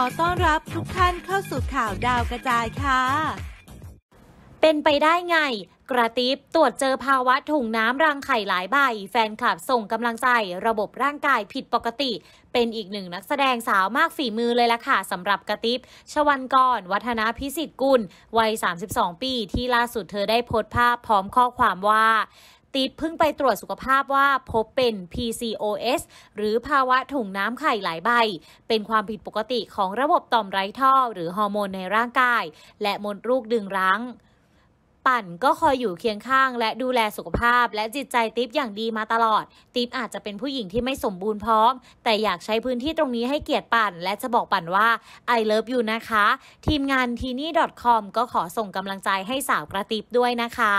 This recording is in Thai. อต้อนรับทุกท่านเข้าสู่ข่าวดาวกระจายค่ะเป็นไปได้ไงกระติบตรวจเจอภาวะถุงน้ำรังไข่หลายใบแฟนคลับส่งกำลังใจระบบร่างกายผิดปกติเป็นอีกหนึ่งนักแสดงสาวมากฝีมือเลยล่ะค่ะสำหรับกระติบชวันกรวัฒนพิสิทธิ์กุลวัย32ปีที่ล่าสุดเธอได้โพสต์ภาพพร้อมข้อความว่าติ๊บเพิ่งไปตรวจสุขภาพว่าพบเป็น PCOS หรือภาวะถุงน้ำไข่หลายใบเป็นความผิดปกติของระบบต่อมไร้ท่อหรือฮอร์โมนในร่างกายและมดลูกดึงรั้งปั่นก็คอยอยู่เคียงข้างและดูแลสุขภาพและจิตใจติ๊บอย่างดีมาตลอดติ๊บอาจจะเป็นผู้หญิงที่ไม่สมบูรณ์พร้อมแต่อยากใช้พื้นที่ตรงนี้ให้เกียรติปั่นและจะบอกปั่นว่า I love you นะคะทีมงาน tini.com ก็ขอส่งกำลังใจให้สาวกระติบด้วยนะคะ